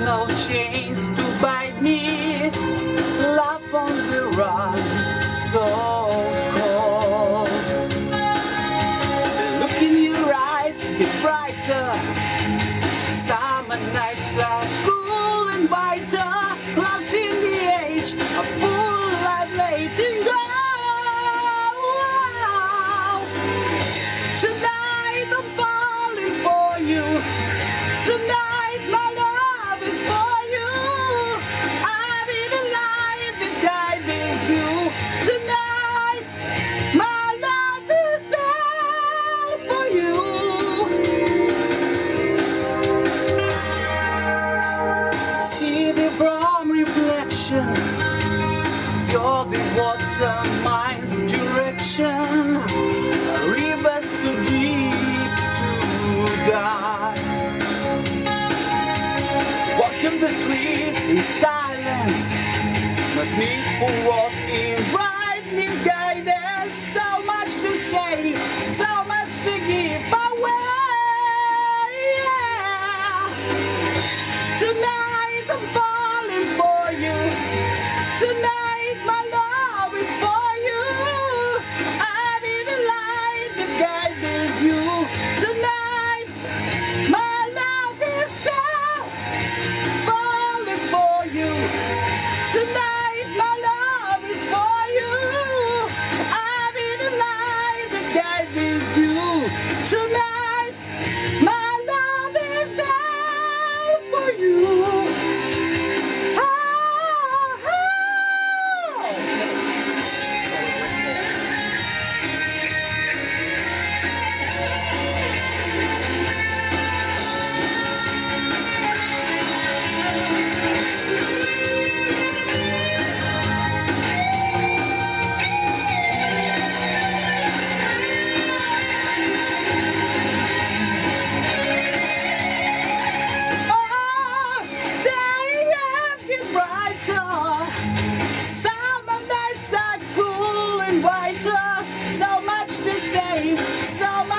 No chains to bite me, love on the run, so cold. The look in your eyes, get brighter. Summer nights are cool and brighter, lost in the age, a full life letting go. Tonight I'm falling for you. Tonight my love. You're the water, mine's direction, a river so deep to die. Walk in the street in silence, not need for what in right misguidance. So much to say, so much to give away. Yeah. Tonight I'm falling for you. Tonight my love is for you. I'm in the light that guides you. Tonight my love is so falling for you. Tonight my love is for you. I'm in the light that guides you. Tonight my love is there for you. Tonight I'm falling for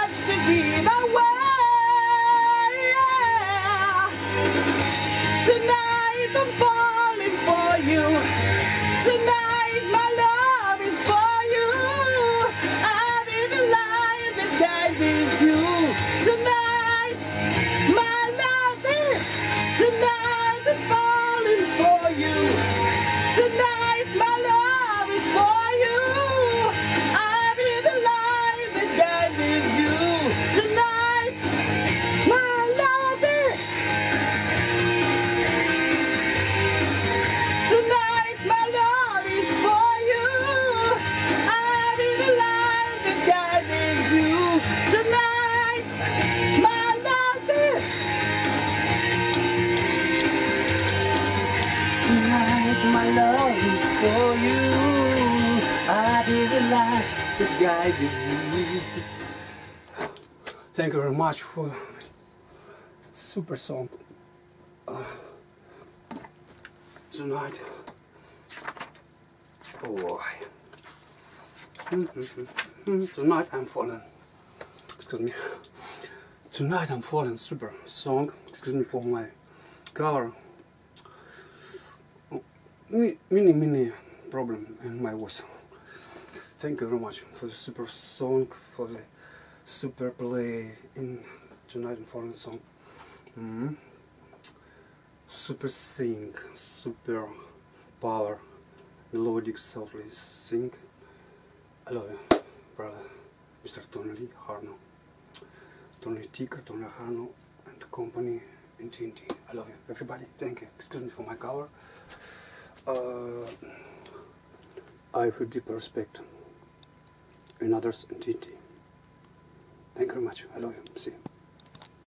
you. Tonight my love is for you. I'm in the light that guides you. Tonight my love is. Tonight I'm falling for you. Tonight my love is for you. I'm in the light that guides you. Tonight my love is. My love is for you. I'll be the light that guides you. Thank you very much for super song. Tonight. Oh, tonight I'm falling. Excuse me. Tonight I'm falling. Super song. Excuse me for my cover. Mini problem in my voice. Thank you very much for the super song, for the super play in Tonight and Foreign Song. Super sing, super power, melodic, softly sing. I love you, brother, Mr. Tony Harnell, Tony Ticker, Tony Harnell and company in TNT. I love you, everybody. Thank you. Excuse me for my cover. I have deep respect in others and TNT. Thank you very much. I love you. See you.